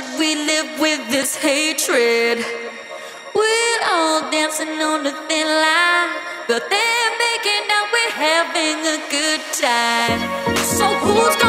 should we live with this hatred? We're all dancing on a thin line, but they're making out we're having a good time. So who's gonna